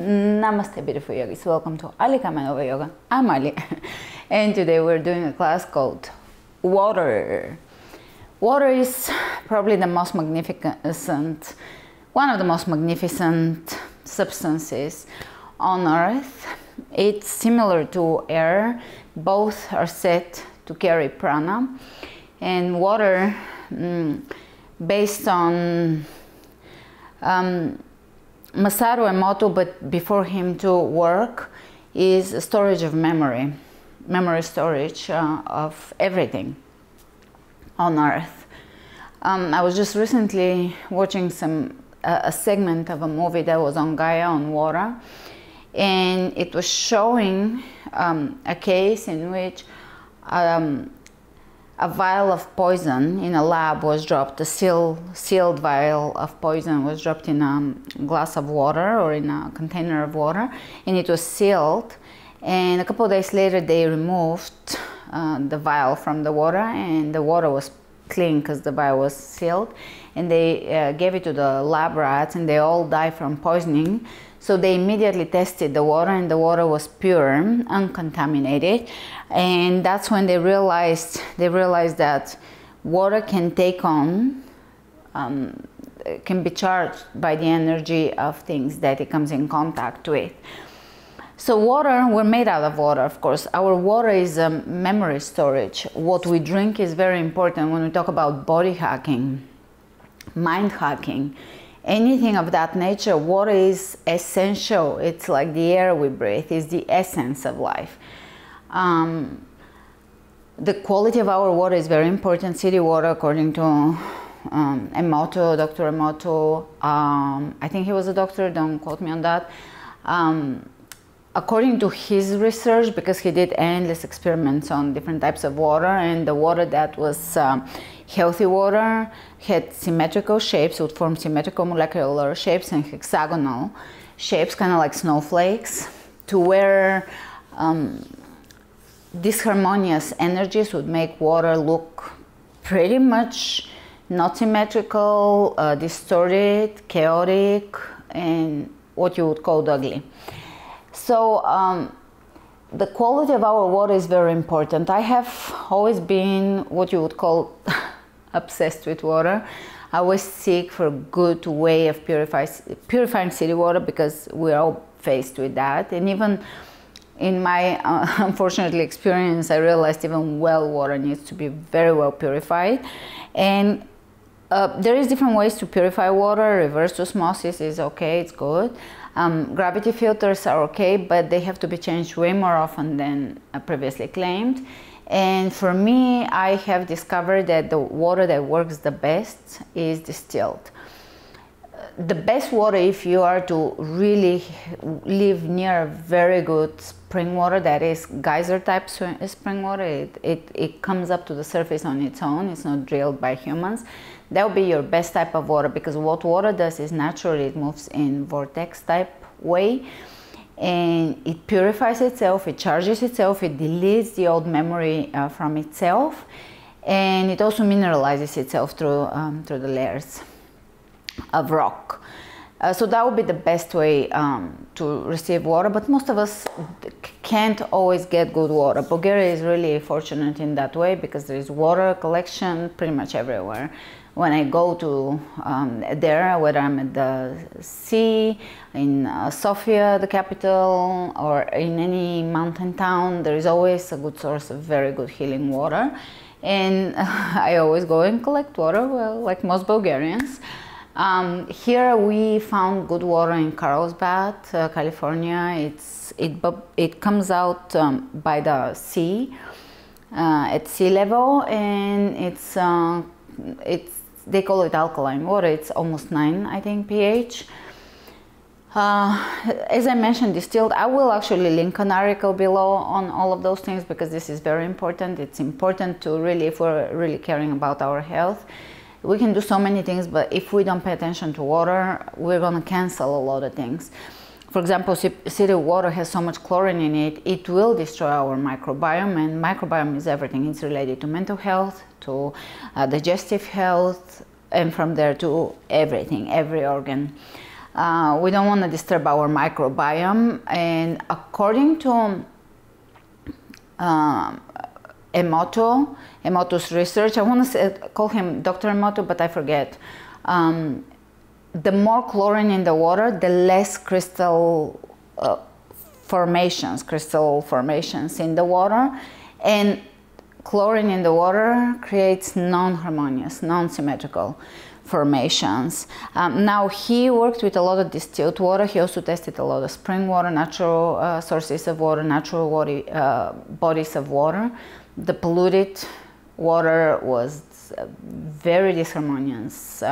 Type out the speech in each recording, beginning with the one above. Namaste beautiful yogis, welcome to Ali Kamenova Yoga. I'm Ali and today we're doing a class called Water. Water is probably the most magnificent, one of the most magnificent substances on earth. It's similar to air, both are said to carry prana, and water based on Masaru Emoto, but before him to work, is a storage of memory, memory storage of everything on earth. I was just recently watching a segment of a movie that was on Gaia on water, and it was showing a case in which a vial of poison in a lab was dropped, a sealed vial of poison was dropped in a glass of water or in a container of water, and it was sealed, and a couple of days later they removed the vial from the water, and the water was clean because the vial was sealed, and they gave it to the lab rats, and they all died from poisoning. So they immediately tested the water, and the water was pure, uncontaminated, and that's when they realized that water can take on, can be charged by the energy of things that it comes in contact with. So water, we're made out of water, of course. Our water is a memory storage. What we drink is very important when we talk about body hacking, mind hacking. Anything of that nature, water is essential. It's like the air we breathe, it's the essence of life. The quality of our water is very important. City water, according to Emoto, Dr. Emoto, I think he was a doctor, don't quote me on that. According to his research, because he did endless experiments on different types of water, and the water that was healthy water had symmetrical shapes, would form symmetrical molecular shapes and hexagonal shapes, kind of like snowflakes, to where disharmonious energies would make water look pretty much not symmetrical, distorted, chaotic, and what you would call ugly. So the quality of our water is very important. I have always been what you would call obsessed with water. I always seek for a good way of purifying city water, because we're all faced with that. And even in my unfortunately experience, I realized even well water needs to be very well purified. And there is different ways to purify water. Reverse osmosis is okay, it's good. Gravity filters are okay, but they have to be changed way more often than previously claimed. And for me, I have discovered that the water that works the best is distilled. The best water, if you are to really live near very good spring water, that is geyser type spring water, it comes up to the surface on its own, it's not drilled by humans, that will be your best type of water, because what water does is naturally it moves in vortex type way, and it purifies itself, it charges itself, it deletes the old memory from itself, and it also mineralizes itself through the layers of rock. So that would be the best way to receive water, but most of us can't always get good water. Bulgaria is really fortunate in that way, because there is water collection pretty much everywhere. When I go to there, whether I'm at the sea, in Sofia, the capital, or in any mountain town, there is always a good source of very good healing water. And I always go and collect water, well, like most Bulgarians. Here we found good water in Carlsbad, California. It comes out by the sea, at sea level, and they call it alkaline water. It's almost 9, I think, pH. As I mentioned, distilled. I will actually link an article below on all of those things, because this is very important. It's important to really, if we're really caring about our health, we can do so many things, but if we don't pay attention to water, we're going to cancel a lot of things. For example, city water has so much chlorine in it, it will destroy our microbiome, and microbiome is everything. It's related to mental health, to digestive health, and from there to everything, every organ. We don't want to disturb our microbiome. And according to Emoto's research, I want to say, call him Dr. Emoto, but I forget. The more chlorine in the water, the less crystal crystal formations in the water, and chlorine in the water creates non-harmonious, non-symmetrical formations. Now, he worked with a lot of distilled water. He also tested a lot of spring water, natural sources of water, natural water, bodies of water. The polluted water was very disharmonious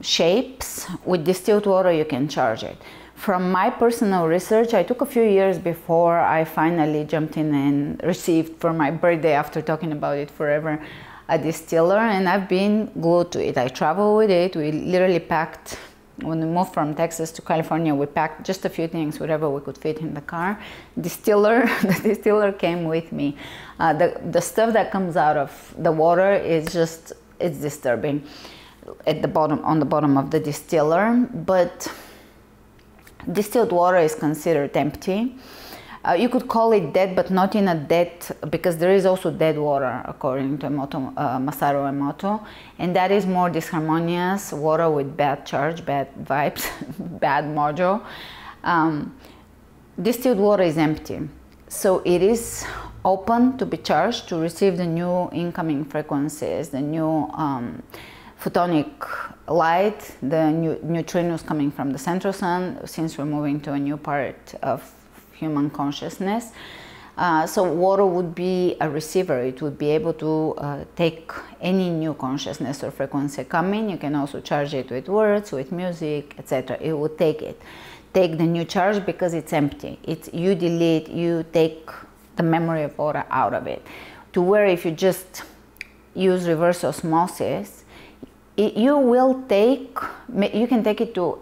shapes. With distilled water, you can charge it. From my personal research, I took a few years before I finally jumped in and received for my birthday, after talking about it forever, a distiller, and I've been glued to it. I travel with it. We literally packed, when we moved from Texas to California, we packed just a few things, whatever we could fit in the car. The distiller came with me. The stuff that comes out of the water is just, it's disturbing at the bottom, on the bottom of the distiller, but distilled water is considered empty. You could call it dead, but not in a dead, because there is also dead water, according to Emoto, Masaru Emoto, and that is more disharmonious water with bad charge, bad vibes, bad mojo. Distilled water is empty, so it is open to be charged, to receive the new incoming frequencies, the new photonic light, the new neutrinos coming from the central sun, since we're moving to a new part of human consciousness. So water would be a receiver. It would be able to take any new consciousness or frequency coming. You can also charge it with words, with music, etc. It will take it. Take the new charge because it's empty. You delete, you take the memory of water out of it. To where if you just use reverse osmosis, you will take, you can take it to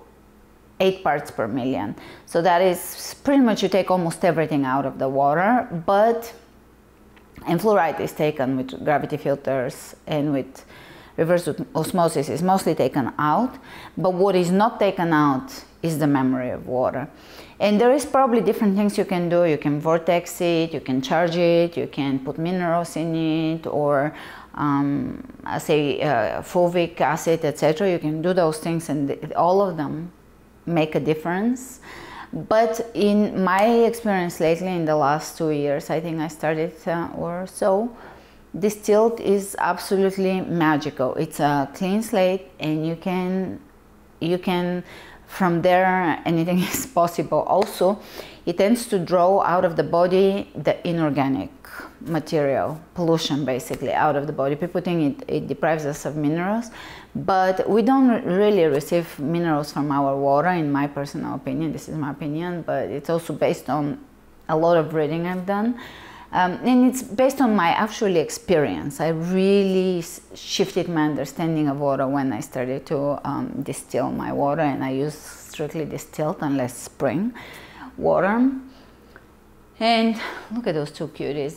8 parts per million. So that is pretty much, you take almost everything out of the water, and fluoride is taken with gravity filters and with reverse osmosis is mostly taken out. But what is not taken out is the memory of water. And there is probably different things you can do. You can vortex it, you can charge it, you can put minerals in it, or fulvic acid, etc. You can do those things, and all of them make a difference. But in my experience lately, in the last 2 years, I think I started or so, distilled is absolutely magical. It's a clean slate, and you can from there anything is possible. Also, it tends to draw out of the body the inorganic material, pollution basically, out of the body. People think it deprives us of minerals, but we don't really receive minerals from our water, in my personal opinion. This is my opinion, but it's also based on a lot of reading I've done. And it's based on my actual experience. I really shifted my understanding of water when I started to distill my water, and I use strictly distilled, unless spring water. And look at those two cuties.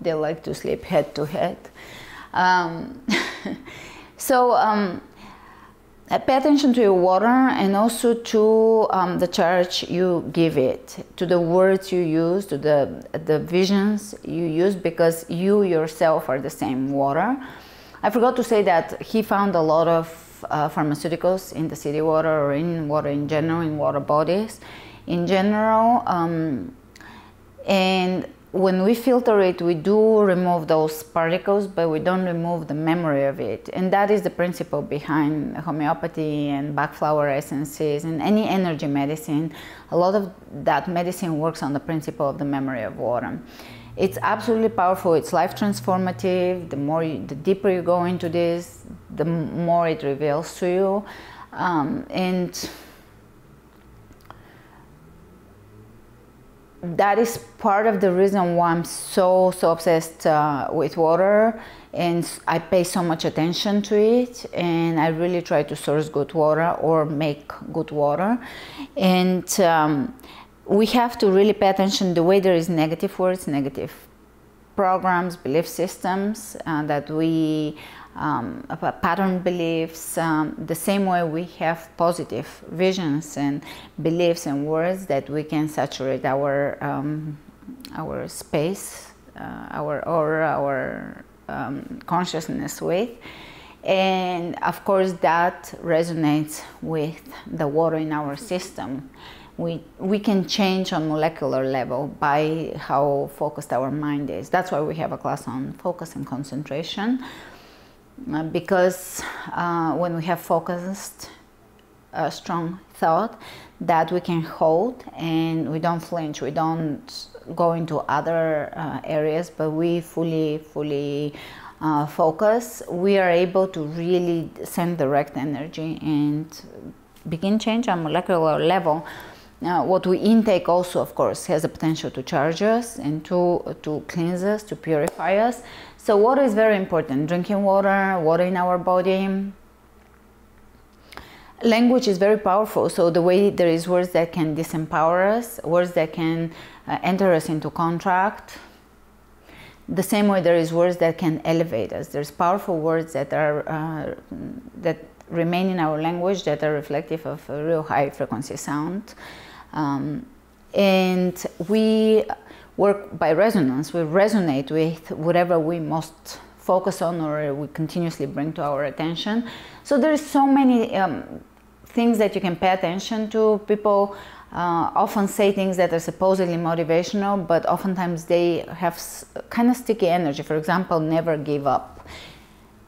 They like to sleep head to head. Pay attention to your water, and also to the charge you give it, to the words you use, to the visions you use, because you yourself are the same water. I forgot to say that he found a lot of pharmaceuticals in the city water, or in water in general, in water bodies in general, and when we filter it, we do remove those particles, but we don't remove the memory of it. And that is the principle behind homeopathy and Bach flower essences and any energy medicine. A lot of that medicine works on the principle of the memory of water. It's absolutely powerful. It's life transformative. The deeper you go into this, the more it reveals to you. And that is part of the reason why I'm so obsessed with water, and I pay so much attention to it, and I really try to source good water or make good water. And we have to really pay attention the way there is negative words, negative programs, belief systems that we pattern beliefs, the same way we have positive visions and beliefs and words that we can saturate our space, our aura, our consciousness with. And of course that resonates with the water in our system. We can change on molecular level by how focused our mind is. That's why we have a class on focus and concentration, because when we have focused a strong thought that we can hold, and we don't flinch, we don't go into other areas, but we fully focus, we are able to really send direct energy and begin change on molecular level. What we intake also, of course, has the potential to charge us and to cleanse us, to purify us. So water is very important. Drinking water, water in our body. Language is very powerful, so the way there is words that can disempower us, words that can enter us into contract. The same way there is words that can elevate us. There's powerful words that are that remain in our language that are reflective of a real high frequency sound, and we work by resonance. We resonate with whatever we most focus on or we continuously bring to our attention. So there's so many things that you can pay attention to. People often say things that are supposedly motivational, but oftentimes they have kind of sticky energy. For example, never give up.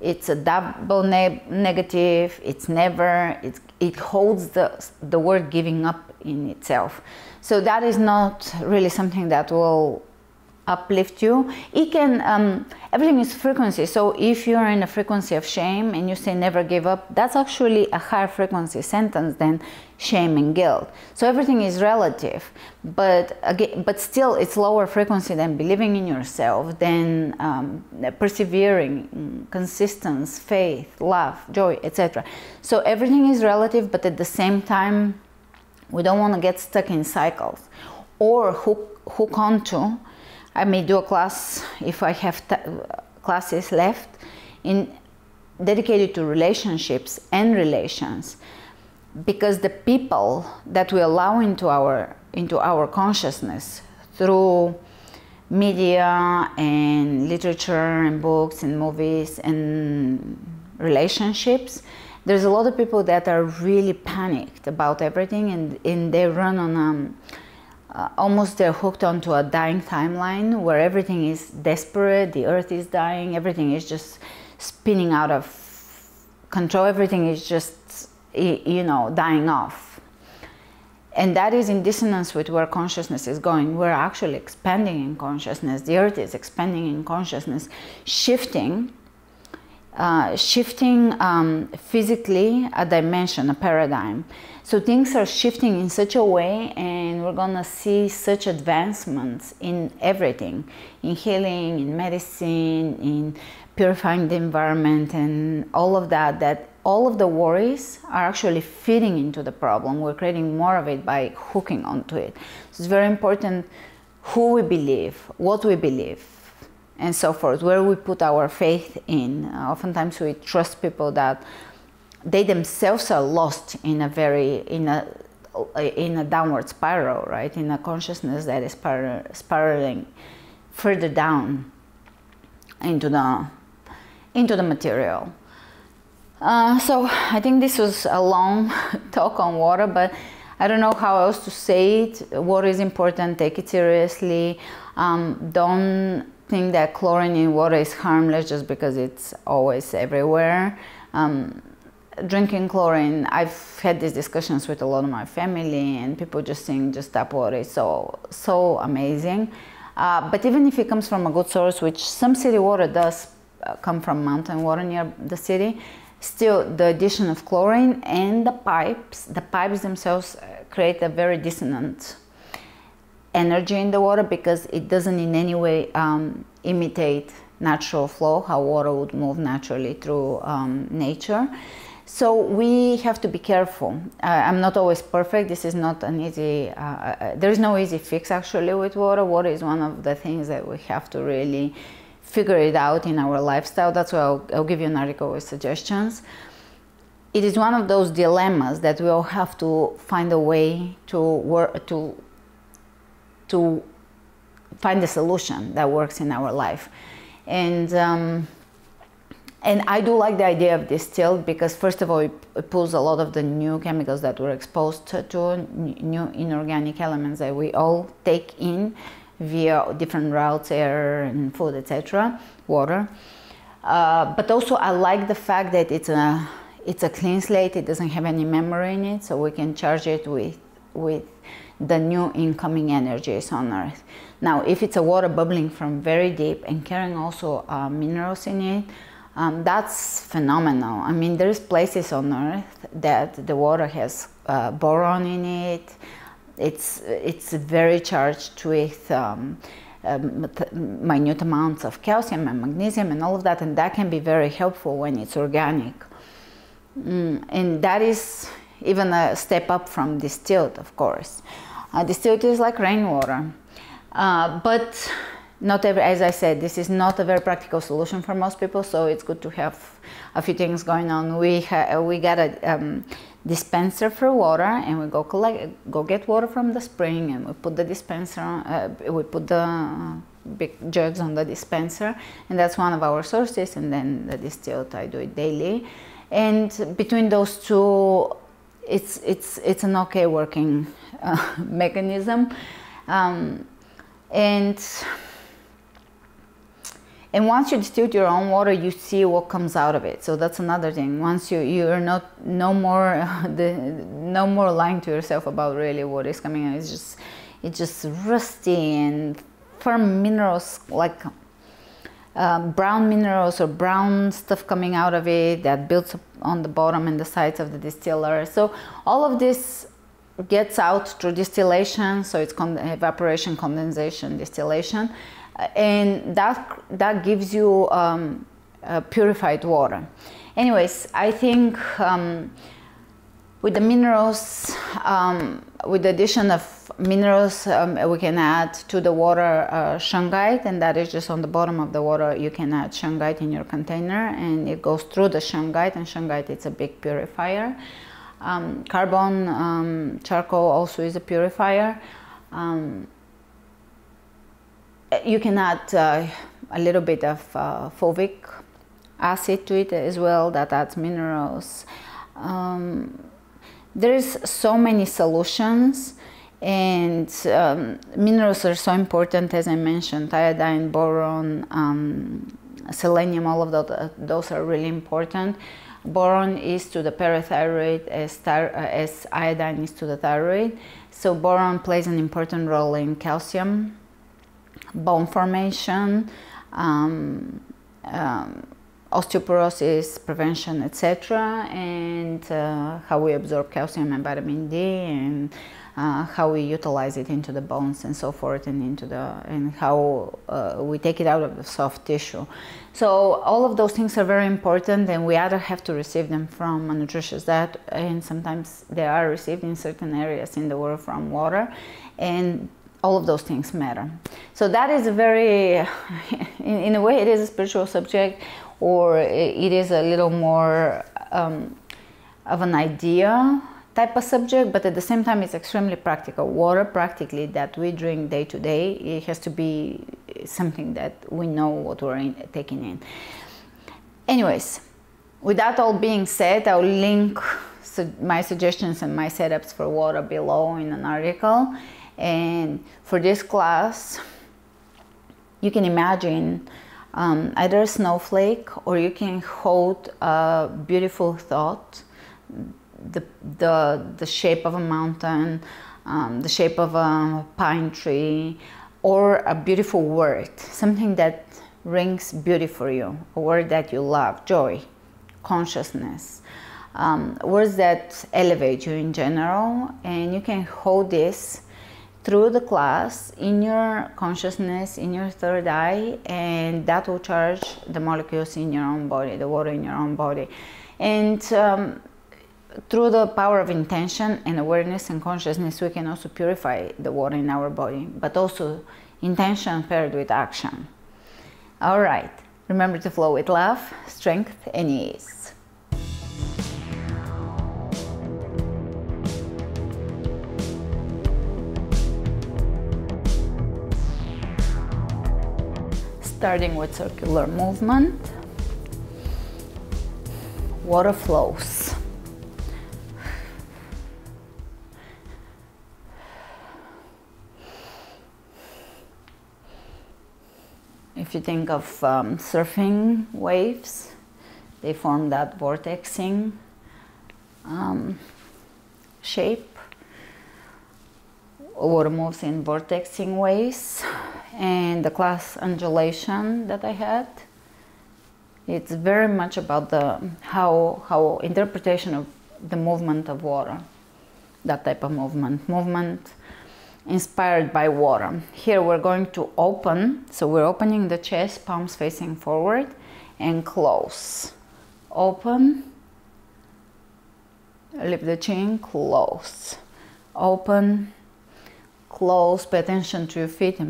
It's a double negative, it's never, it holds the word giving up in itself. So that is not really something that will uplift you. It can, everything is frequency. So if you are in a frequency of shame and you say never give up, that's actually a higher frequency sentence than shame and guilt. So everything is relative, but again, but still it's lower frequency than believing in yourself, than persevering, consistency, faith, love, joy, etc. So everything is relative, but at the same time, we don't want to get stuck in cycles or hook onto. I may do a class, if I have classes left, in dedicated to relationships and relations, because the people that we allow into our consciousness through media and literature and books and movies and relationships, there's a lot of people that are really panicked about everything, and they run on almost they're hooked onto a dying timeline where everything is desperate, the earth is dying, everything is just spinning out of control, everything is just, you know, dying off. And that is in dissonance with where consciousness is going. We're actually expanding in consciousness. The earth is expanding in consciousness, shifting physically a dimension, a paradigm. So things are shifting in such a way, and we're gonna see such advancements in everything, in healing, in medicine, in purifying the environment and all of that, that all of the worries are actually feeding into the problem. We're creating more of it by hooking onto it. So it's very important who we believe, what we believe, and so forth, where we put our faith in. Oftentimes we trust people that they themselves are lost in a very downward spiral, right? In a consciousness that is spiraling further down into the material. So I think this was a long talk on water, but I don't know how else to say it. Water is important. Take it seriously. Don't think that chlorine in water is harmless just because it's always everywhere. Drinking chlorine, I've had these discussions with a lot of my family, and people just think just tap water is so amazing. But even if it comes from a good source, which some city water does come from mountain water near the city, still the addition of chlorine and the pipes themselves create a very dissonant energy in the water, because it doesn't in any way imitate natural flow, how water would move naturally through nature. So we have to be careful. I'm not always perfect. This is not an easy, there is no easy fix actually with water. Water is one of the things that we have to really figure it out in our lifestyle. That's why I'll give you an article with suggestions. It is one of those dilemmas that we all have to find a way to work to find a solution that works in our life. And I do like the idea of distilled because, first of all, it pulls a lot of the new chemicals that we're exposed to, new inorganic elements that we all take in via different routes, air and food, etc., water. But also, I like the fact that it's a clean slate. It doesn't have any memory in it, so we can charge it with the new incoming energies on Earth. Now, if it's a water bubbling from very deep and carrying also minerals in it, that's phenomenal. I mean, there's places on Earth that the water has boron in it. It's very charged with minute amounts of calcium and magnesium and all of that, and that can be very helpful when it's organic. And that is even a step up from distilled, of course. Distilled is like rainwater, but not every, as I said, this is not a very practical solution for most people, so it's good to have a few things going on. We got a dispenser for water, and we go get water from the spring, and we put the dispenser, we put the big jugs on the dispenser, and that's one of our sources. And then the distilled, I do it daily, and between those two, it's an okay working mechanism, And once you distill your own water, you see what comes out of it. So that's another thing. Once you're not no more lying to yourself about really what is coming out. It's just rusty and firm minerals, like brown minerals or brown stuff coming out of it that builds up on the bottom and the sides of the distiller. So all of this gets out through distillation. So it's evaporation, condensation, distillation. And that gives you purified water. Anyways, I think with the minerals, with the addition of minerals, we can add to the water shungite, and that is just on the bottom of the water. You can add shungite in your container, and it goes through the shungite, and shungite is a big purifier. Carbon, charcoal also is a purifier. You can add a little bit of fulvic acid to it as well. That adds minerals. There is so many solutions, and minerals are so important, as I mentioned. Iodine, boron, selenium, all of those are really important. Boron is to the parathyroid as iodine is to the thyroid. So boron plays an important role in calcium, bone formation, osteoporosis prevention, etc., and how we absorb calcium and vitamin D, and how we utilize it into the bones and so forth, and how we take it out of the soft tissue. So all of those things are very important, and we either have to receive them from a nutritious diet, and sometimes they are received in certain areas in the world from water, and all of those things matter. So that is a very, in a way, it is a spiritual subject, or it is a little more of an idea type of subject, but at the same time, it's extremely practical. Water, practically, that we drink day to day, it has to be something that we know what we're taking in. Anyways, with that all being said, I'll link my suggestions and my setups for water below in an article. And for this class, you can imagine either a snowflake, or you can hold a beautiful thought, the shape of a mountain, the shape of a pine tree, or a beautiful word, something that rings beauty for you, a word that you love, joy, consciousness, words that elevate you in general. And you can hold this through the class in your consciousness, in your third eye, and that will charge the molecules in your own body, the water in your own body. And through the power of intention and awareness and consciousness, we can also purify the water in our body, but also intention paired with action. All right, remember to flow with love, strength, and ease. Starting with circular movement, water flows. If you think of surfing waves, they form that vortexing shape. Water moves in vortexing ways. And the class undulation that I had, it's very much about the how interpretation of the movement of water, that type of movement inspired by water. Here we're going to open, so we're opening the chest, palms facing forward, and close, open, lift the chin, close, open, close. Pay attention to your feet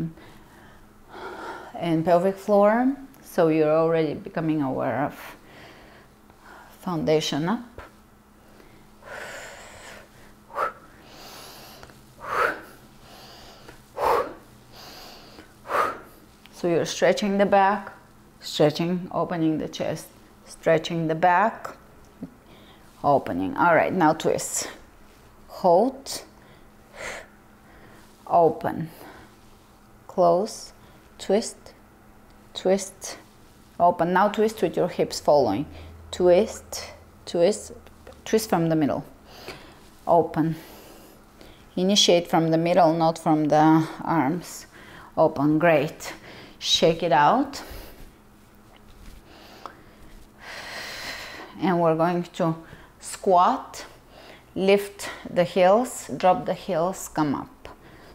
and pelvic floor, so you're already becoming aware of foundation up. So you're stretching the back, stretching, opening the chest, stretching the back, opening. All right, now twist, hold, open, close, twist, twist, open. Now twist with your hips following. Twist, twist, twist from the middle. Open. Initiate from the middle, not from the arms. Open, great. Shake it out. And we're going to squat, lift the heels, drop the heels, come up.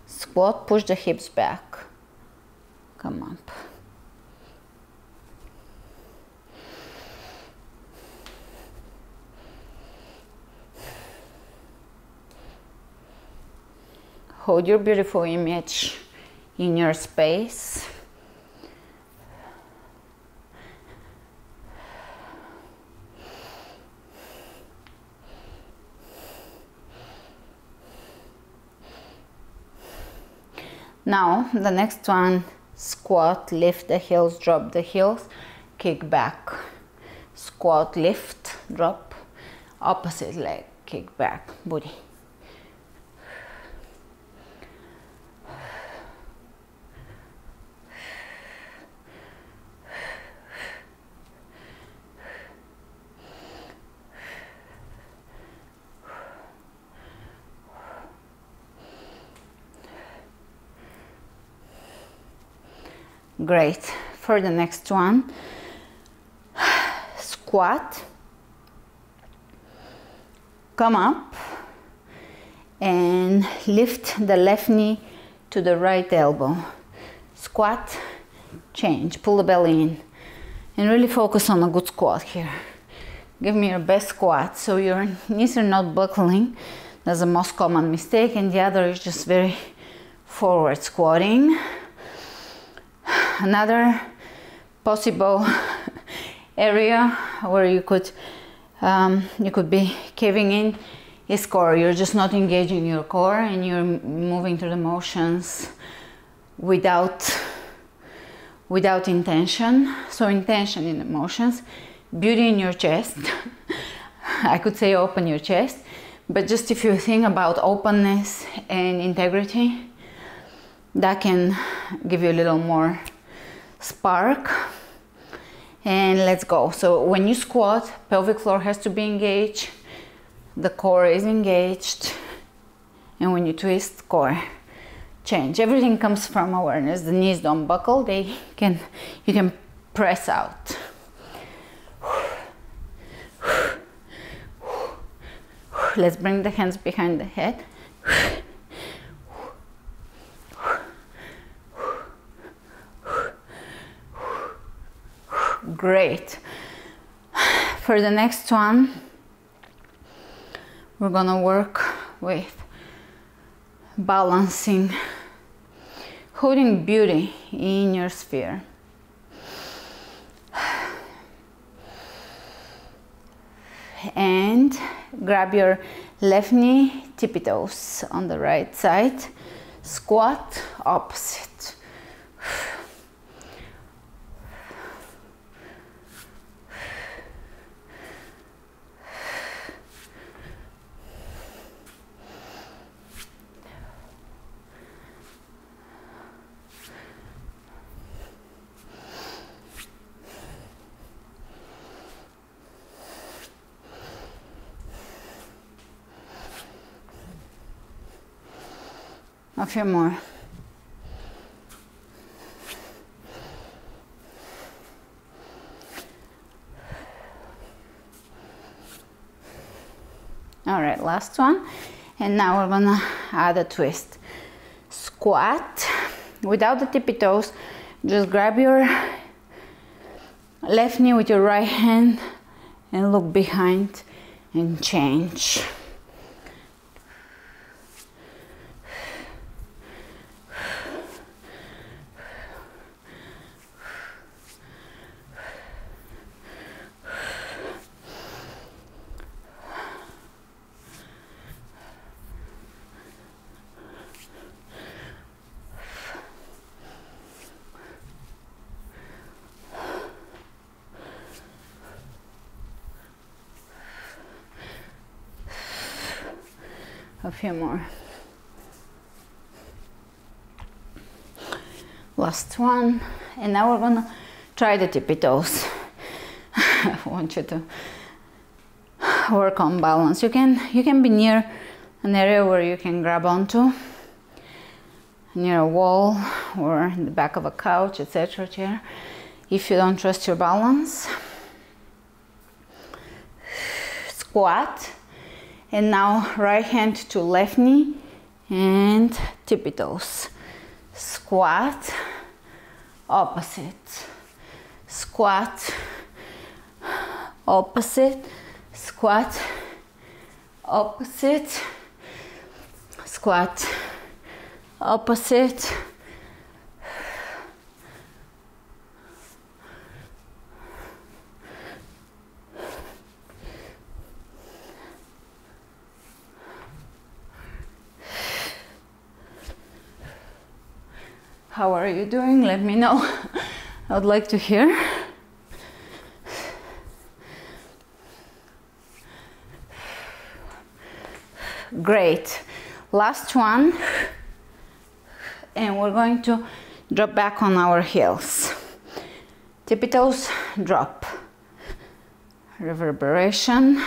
Squat, push the hips back. Come up. Hold your beautiful image in your space. Now the next one, squat, lift the heels, drop the heels, kick back, squat, lift, drop, opposite leg, kick back, booty. Great. For the next one, squat, come up, and lift the left knee to the right elbow. Squat, change, pull the belly in, and really focus on a good squat here. Give me your best squat, so your knees are not buckling. That's the most common mistake, and the other is just very forward squatting. Another possible area where you could be caving in is core. You're just not engaging your core and you're moving through the motions without intention. So intention in the motions, beauty in your chest. I could say open your chest, but just if you think about openness and integrity, that can give you a little more spark. And let's go. So when you squat, pelvic floor has to be engaged, the core is engaged, and when you twist, core change. Everything comes from awareness. The knees don't buckle, you can press out. Let's bring the hands behind the head. Great. For the next one, we're gonna work with balancing, holding beauty in your sphere. and grab your left knee, tippy toes on the right side, squat, opposite. A few more. All right, last one. And now we're gonna add a twist. Squat without the tippy toes. Just grab your left knee with your right hand and look behind and change. A few more. Last one. And now we're gonna try the tippy toes. I want you to work on balance. You can be near an area where you can grab onto, near a wall or in the back of a couch, etc. chair, if you don't trust your balance. Squat. And now right hand to left knee and tippy toes. Squat, opposite. Squat, opposite. Squat, opposite. Squat, opposite. How are you doing? Let me know. I would like to hear. Great. Last one. And we're going to drop back on our heels. Tippy toes, drop. Reverberation.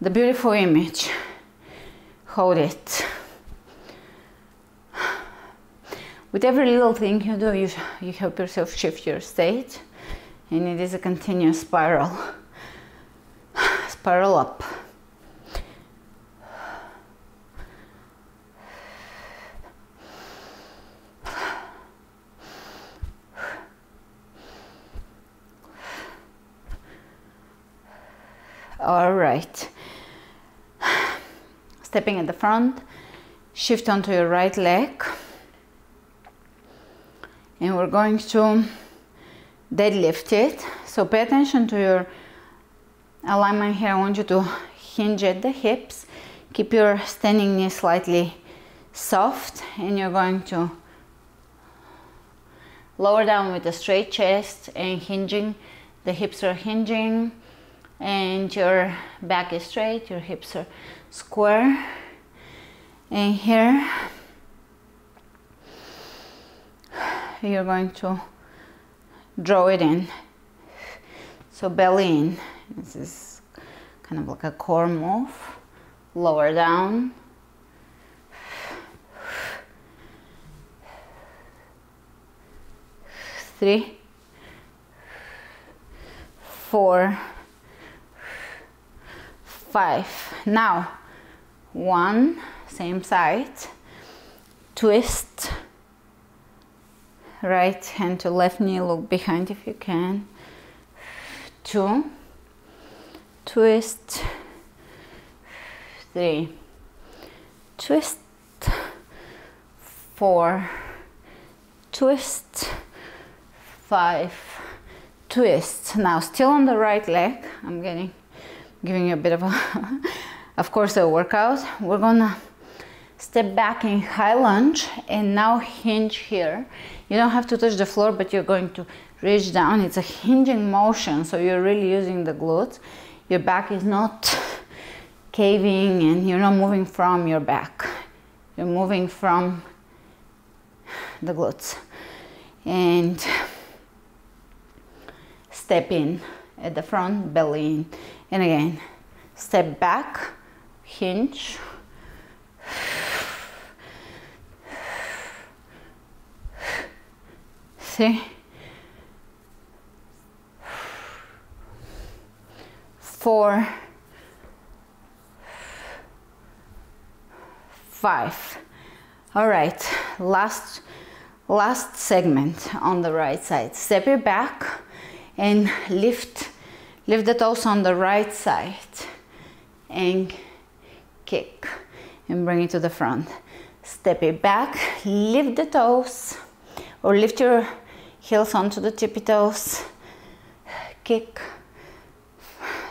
The beautiful image. Hold it. With every little thing you do, you help yourself shift your state, and it is a continuous spiral. Spiral up. All right. Stepping at the front, shift onto your right leg. And we're going to deadlift it. So pay attention to your alignment here. I want you to hinge at the hips. Keep your standing knee slightly soft. And you're going to lower down with a straight chest and hinging. The hips are hinging. And your back is straight. Your hips are square. And here, you're going to draw it in, so belly in. This is kind of like a core move. Lower down, three, four, five. Now one, same side, twist. Right hand to left knee, look behind if you can. Two, twist. Three, twist. Four, twist. Five, twist. Now still on the right leg, I'm getting giving you a bit of a, of course, a workout. We're gonna step back in high lunge and now hinge here. You don't have to touch the floor, but you're going to reach down. It's a hinging motion, so you're really using the glutes. Your back is not caving and you're not moving from your back. You're moving from the glutes. And step in at the front, belly in. And again, step back, hinge. See? 4, 5. All right, last segment on the right side. Step your back and lift the toes on the right side and kick and bring it to the front. Step it back, lift the toes or lift your heels onto the tippy toes, kick,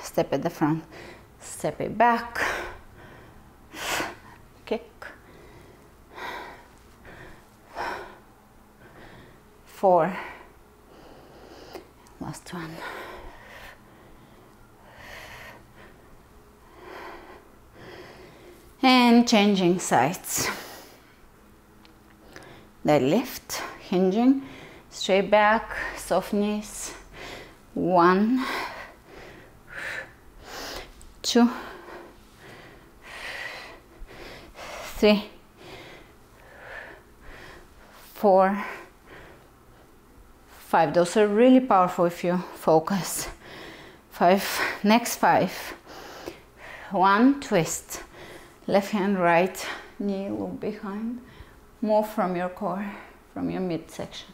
step at the front, step it back, kick. 4, last one. 10, changing sides. Deadlift, hinging, straight back, soft knees. 1, 2, 3, 4, 5. Those are really powerful if you focus. 5, next 5. 1, twist. Left hand, right knee, loop behind. Move from your core, from your midsection.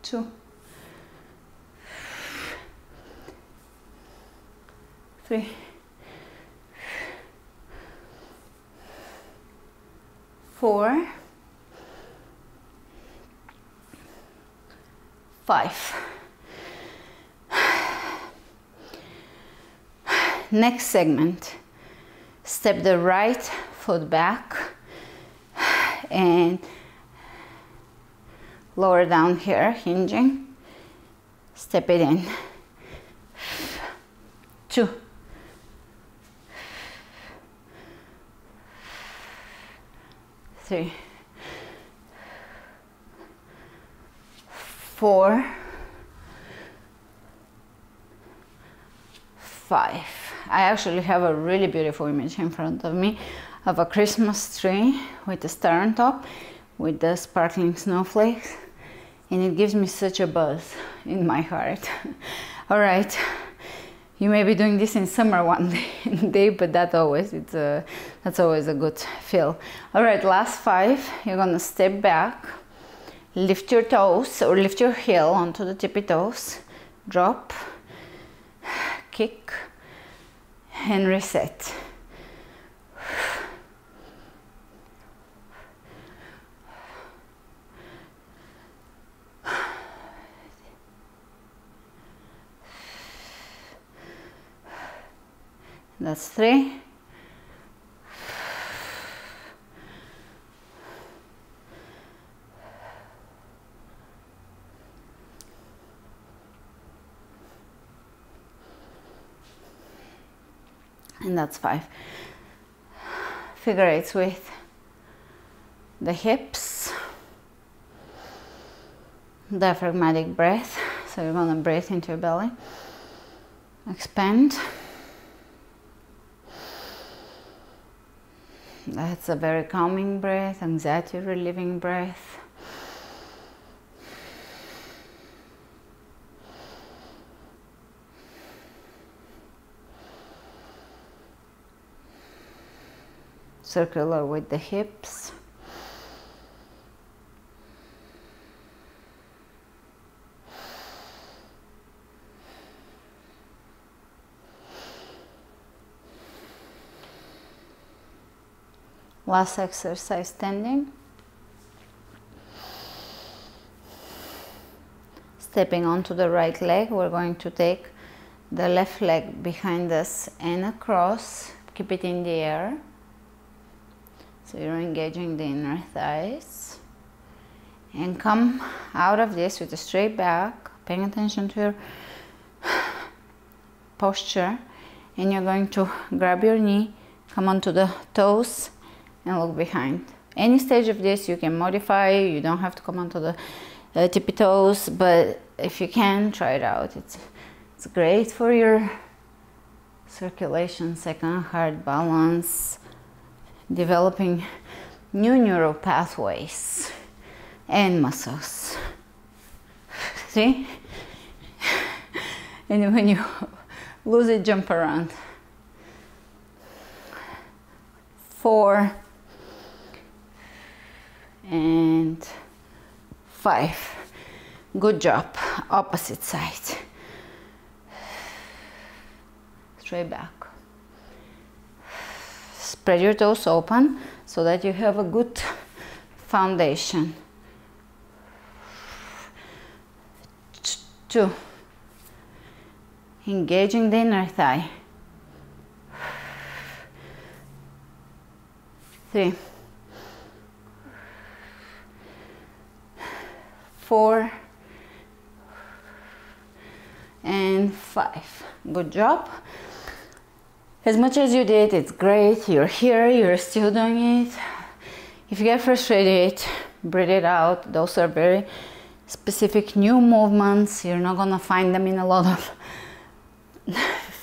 2, 3, 4, 5. Next segment, step the right foot back and lower down here, hinging, step it in. 2, 3, 4, 5. I actually have a really beautiful image in front of me of a Christmas tree with a star on top with the sparkling snowflakes, and it gives me such a buzz in my heart. All right, you may be doing this in summer one day, but that's always a good feel. All right, last 5. You're gonna step back, lift your toes or lift your heel onto the tippy toes, drop, kick, and reset. 3. 5. Figure eights with the hips, diaphragmatic breath. So you're gonna breathe into your belly, expand. That's a very calming breath, anxiety relieving breath. Circular with the hips. Last exercise, standing. Stepping onto the right leg, we're going to take the left leg behind us and across. Keep it in the air. So you're engaging the inner thighs. And come out of this with a straight back, paying attention to your posture. And you're going to grab your knee, come onto the toes and look behind. Any stage of this you can modify, you don't have to come onto the tippy toes, but if you can, try it out. It's great for your circulation, second heart balance, developing new neural pathways and muscles. See? And when you lose it, jump around. 4 and 5. Good job. Opposite side. Straight back. Spread your toes open so that you have a good foundation. 2. Engaging the inner thigh. 3. 4 and 5. Good job. As much as you did, it's great. You're here, you're still doing it. If you get frustrated, breathe it out. Those are very specific new movements. You're not gonna find them in a lot of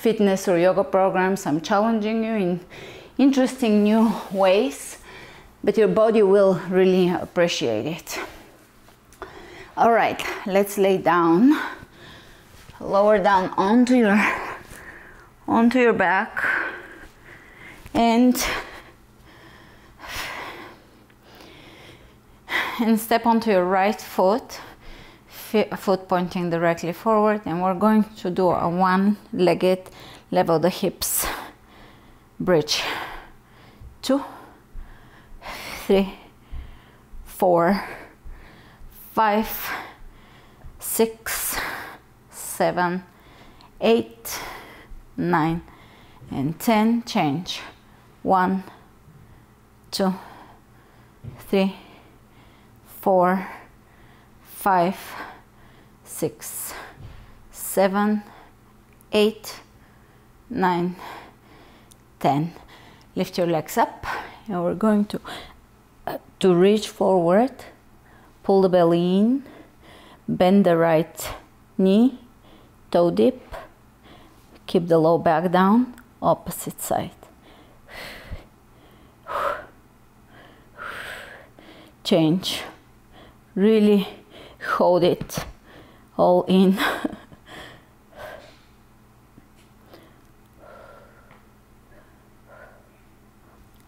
fitness or yoga programs. I'm challenging you in interesting new ways, but your body will really appreciate it. All right, let's lay down, lower down onto your back, and step onto your right foot pointing directly forward, and we're going to do a one-legged level the hips bridge. 2, 3, 4, 5, 6, 7, 8, 9, and 10. Change. 1, 2, 3, 4, 5, 6, 7, 8, 9, 10. Lift your legs up, and we're going to reach forward. Pull the belly in, bend the right knee, toe dip, keep the low back down, opposite side. Change. Really hold it all in.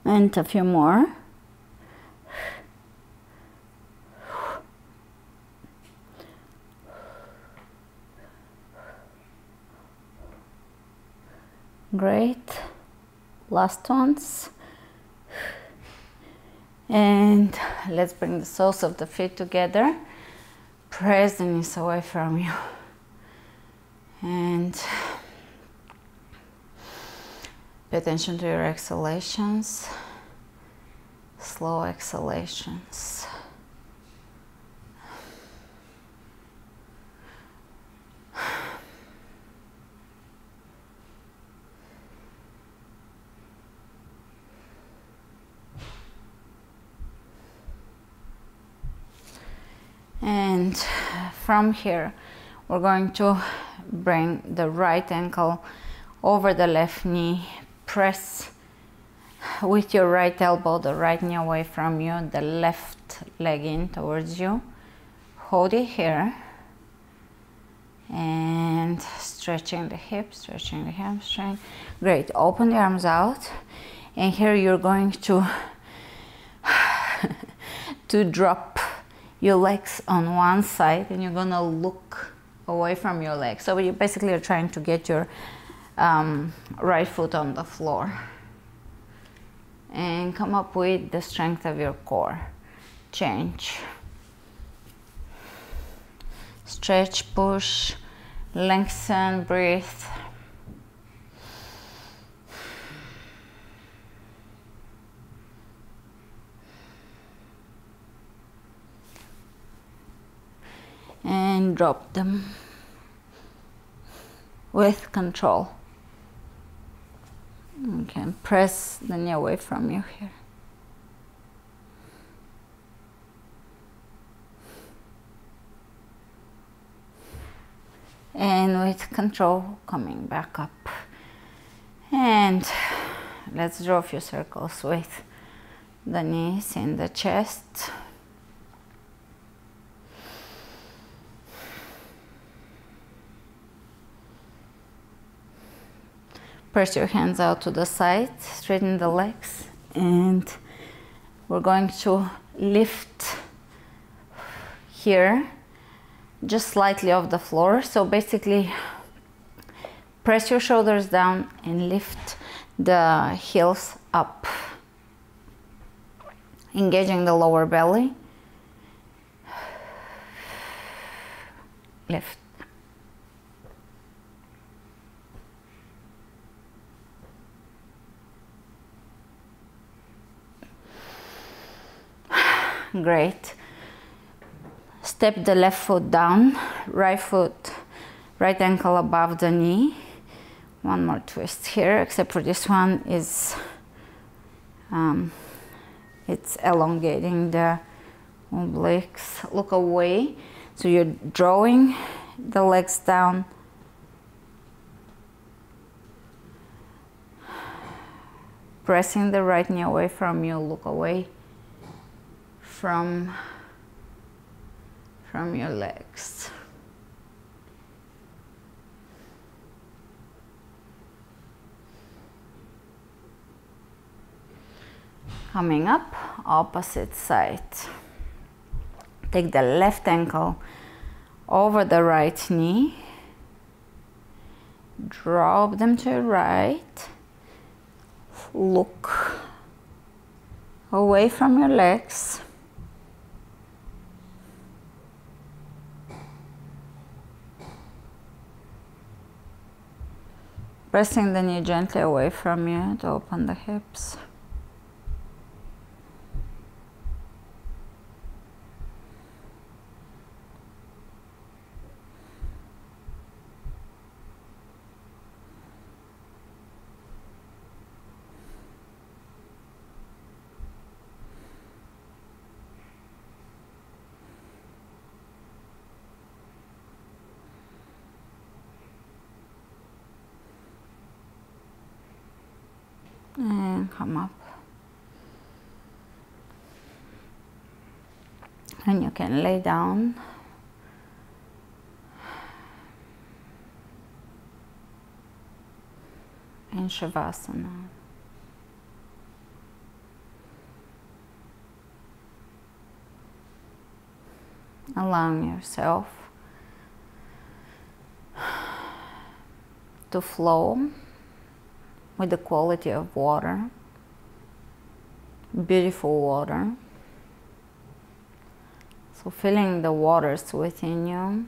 And a few more. Great. Last ones. And let's bring the soles of the feet together. Press the knees away from you. And pay attention to your exhalations. Slow exhalations. And from here, we're going to bring the right ankle over the left knee. Press with your right elbow the right knee away from you, the left leg in towards you. Hold it here. And stretching the hip, stretching the hamstring. Great. Open the arms out. And here you're going to drop your legs on one side, and you're gonna look away from your legs. So you basically are trying to get your right foot on the floor. And come up with the strength of your core. Change. Stretch, push, lengthen, breathe. And drop them with control. You can press the knee away from you here. And with control, coming back up. And let's draw a few circles with the knees in the chest. Press your hands out to the side, straighten the legs, and we're going to lift here, just slightly off the floor. So basically, press your shoulders down and lift the heels up, engaging the lower belly. Lift. Great. Step the left foot down, right foot, right ankle above the knee. One more twist here, except for this one is it's elongating the obliques. Look away, so you're drawing the legs down. Pressing the right knee away from you, look away from your legs. Coming up, opposite side. Take the left ankle over the right knee. Drop them to your right. Look away from your legs. Pressing the knee gently away from you to open the hips. And come up. And you can lay down. In Shavasana. Allowing yourself to flow with the quality of water, beautiful water. So feeling the waters within you.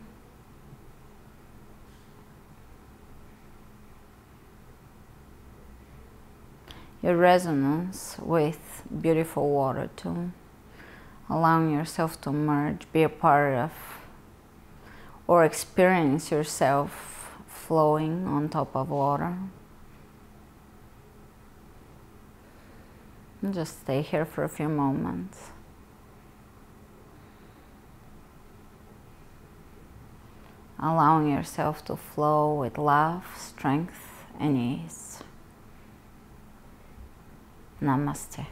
Your resonance with beautiful water too. Allowing yourself to merge, be a part of, or experience yourself flowing on top of water. Just stay here for a few moments. Allowing yourself to flow with love, strength, and ease. Namaste.